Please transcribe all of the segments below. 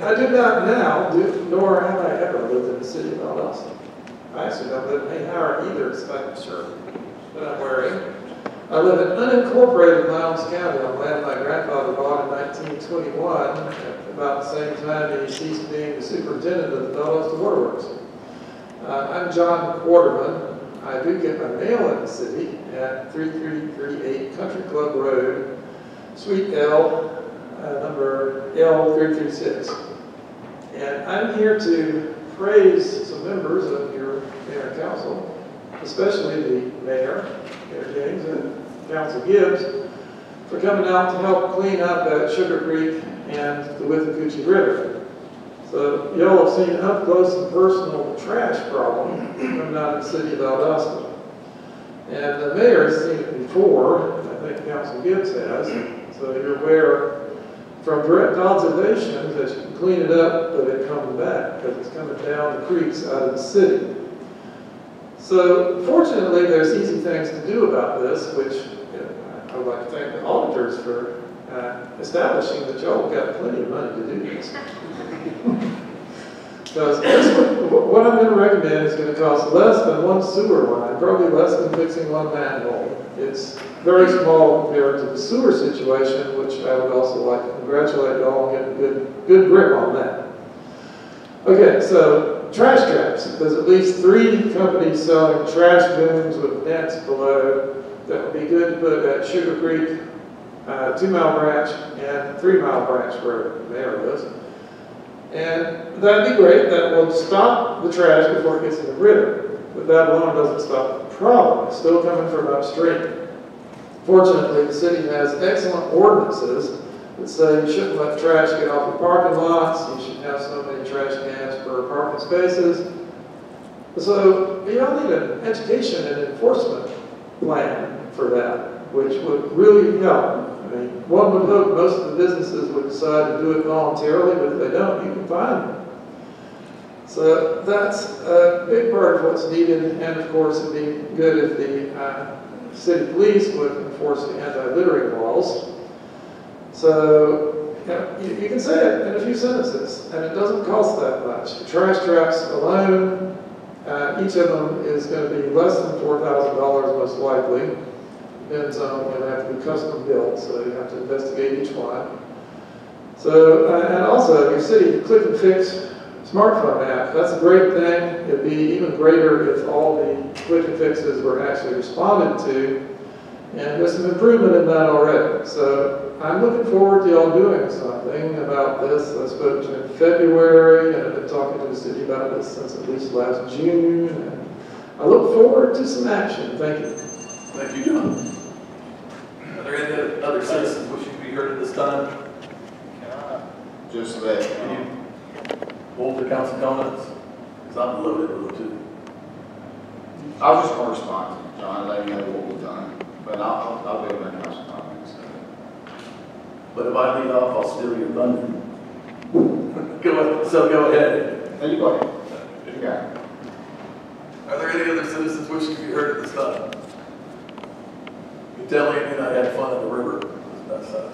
I do not now, nor have I ever lived in the city of Valdosta. I actually don't live in Hayhire either, despite the shirt that I'm wearing. I live in unincorporated Lowndes County on land my grandfather bought in 1921, at about the same time he ceased being the superintendent of the Valdosta Waterworks. I'm John Quarterman. I do get my mail in the city at 3338 Country Club Road, Suite L, number L336. And I'm here to praise some members of your mayor council, especially the mayor, Mayor James, and Council Gibbs, for coming out to help clean up Sugar Creek and the Withacoochee River. So y'all have seen up close and personal trash problem coming out of the city of Valdosta. And the mayor has seen it before, and I think Council Gibbs has, so you're aware from direct observations that you can clean it up, but it comes back because it's coming down the creeks out of the city. So fortunately, there's easy things to do about this, which I would like to thank the auditors for establishing that y'all got plenty of money to do this. Because what I'm going to recommend is going to cost less than one sewer line, probably less than fixing one manhole. It's very small compared to the sewer situation, which I would also like to congratulate y'all on getting a good grip on that. Okay, so. Trash traps. There's at least 3 companies selling trash booms with nets below that would be good to put at Sugar Creek, 2-mile branch, and 3-mile branch where the mayor lives. And that'd be great. That will stop the trash before it gets in the river. But that alone doesn't stop the problem. It's still coming from upstream. Fortunately, the city has excellent ordinances that say you shouldn't let trash get off the parking lots, you should have so many trash cans per parking spaces. So you don't need an education and enforcement plan for that, which would really help. I mean, one would hope most of the businesses would decide to do it voluntarily, but if they don't, you can find them. So that's a big part of what's needed, and of course it'd be good if the city police would enforce the anti-littering laws. So you can say it in a few sentences, and it doesn't cost that much. The trash traps alone, each of them is going to be less than $4,000 most likely. Depends on, you know, have to be custom built, so you have to investigate each one. So, and also your city click and fix smartphone app. That's a great thing. It'd be even greater if all the click and fixes were actually responded to. And there's some improvement in that already. So I'm looking forward to y'all doing something about this. I spoke to him in February, and I've been talking to the city about this since at least last June. And I look forward to some action. Thank you. Thank you, John. Are there any other citizens wishing to be heard at this time? Just that. Can you hold the council comments? Because I'm loaded a little too. I was just going to respond to John, letting you know what we've done. But I'll be able to have some comments. But if I leave off, I'll steal your thunder. Go ahead. There you go. You got it. Are there any other citizens wishing to be heard at this time? You tell Amy and I had fun in the river. That's all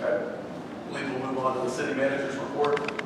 right. I believe we'll move on to the city manager's report.